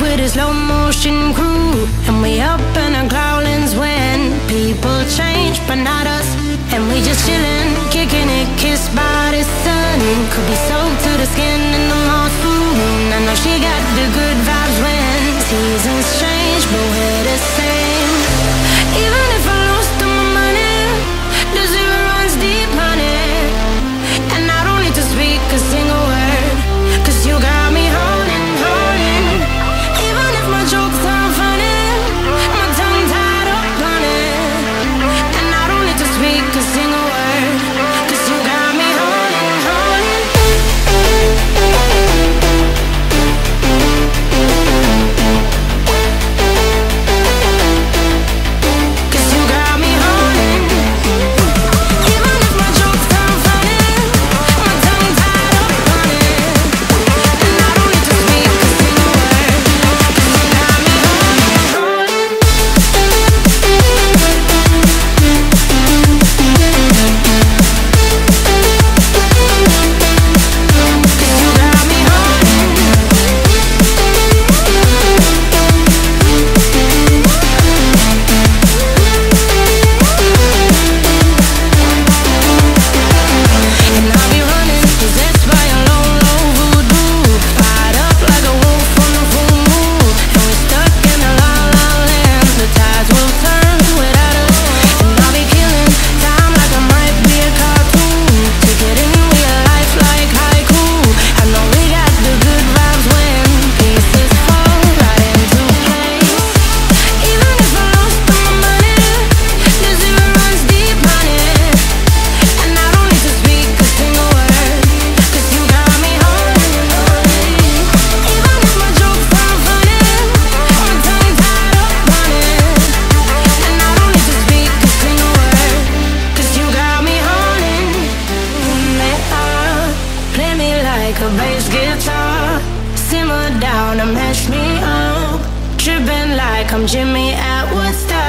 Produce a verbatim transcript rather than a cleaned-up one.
with a slow motion crew, and we up in our growlings when people change, but not us. And we just chillin', kicking it, kissed by the sun. Could be soaked to the skin in the moth moon. I know she got the good vibes when seasons change, but we're the same. Even if I lost all my money, the zero runs deep, honey. And I don't need to speak a single word, 'cause you got me holding, holding. Even if my jokes aren't funny, my tongue tied up on it. And I don't need to speak a single word, 'cause you got me holding, holding. Like a bass guitar, simmer down and mash me up, tripping like I'm Jimmy at Woodstock.